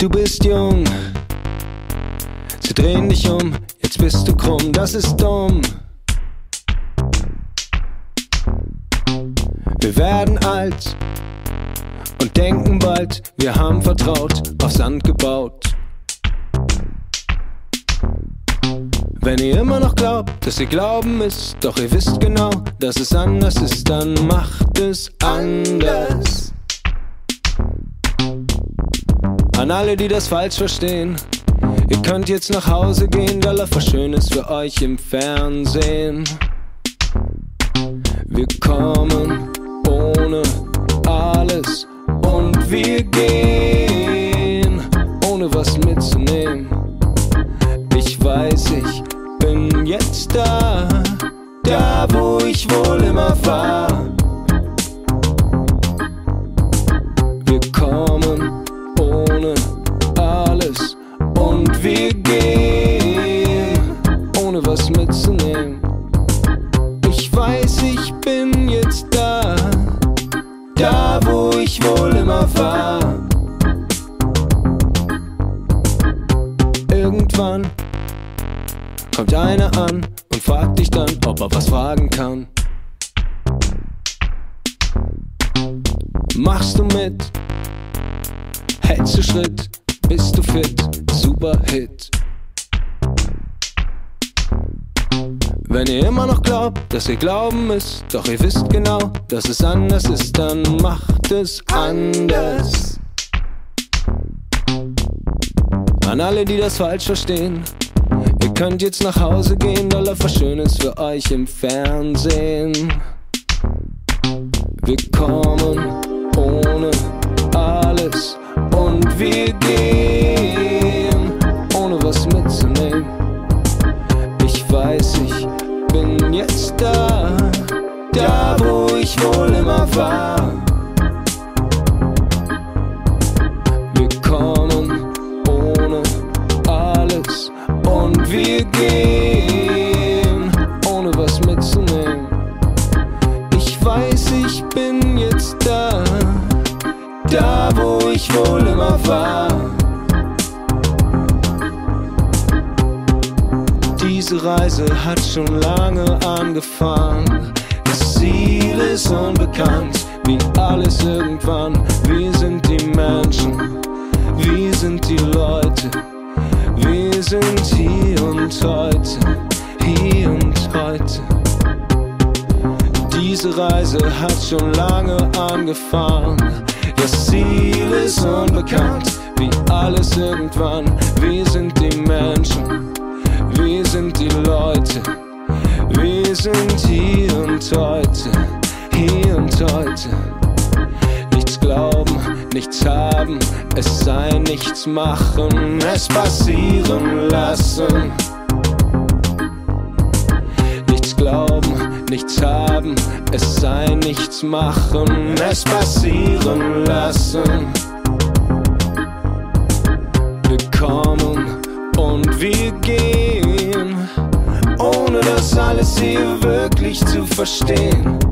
Du bist jung, sie drehen dich um, jetzt bist du krumm, das ist dumm. Wir werden alt und denken bald, wir haben vertraut, auf Sand gebaut. Wenn ihr immer noch glaubt, dass ihr glauben müsst, doch ihr wisst genau, dass es anders ist, dann macht es anders. An alle, die das falsch verstehen, ihr könnt jetzt nach Hause gehen, da läuft was Schönes für euch im Fernsehen. Wir kommen ohne alles und wir gehen, ohne was mitzunehmen. Ich weiß, ich bin jetzt da, da wo ich wohl immer war. Wir kommen ohne alles und wir gehen, ohne was mitzunehmen. Ich weiß, ich bin jetzt da, da wo ich wohl immer war. Irgendwann kommt einer an und fragt dich dann, ob er was fragen kann. Machst du mit? Hältst du Schritt? Bist du fit? Super Hit. Wenn ihr immer noch glaubt, dass ihr glauben müsst, doch ihr wisst genau, dass es anders ist, dann macht es anders. An alle, die das falsch verstehen, ihr könnt jetzt nach Hause gehen, da läuft was Schönes für euch im Fernsehen. Wir kommen ohne alles und wir gehen, ohne was mitzunehmen. Ich weiß, ich bin jetzt da, da wo ich wohl immer war. Wir kommen ohne alles und wir gehen, ohne was mitzunehmen. Ich weiß, ich bin jetzt da, da wo ich wohl immer war. Diese Reise hat schon lange angefangen. Das Ziel ist unbekannt, wie alles irgendwann. Wir sind die Menschen, wir sind die Leute. Wir sind hier und heute. Diese Reise hat schon lange angefangen. Das Ziel ist unbekannt, wie alles irgendwann. Wir sind die Menschen, wir sind die Leute. Wir sind hier und heute, hier und heute. Nichts glauben, nichts haben, es sei nichts machen, es passieren lassen. Nichts glauben, nichts haben, es sei nichts machen, es passieren lassen. Wir kommen und wir gehen, ohne das alles hier wirklich zu verstehen.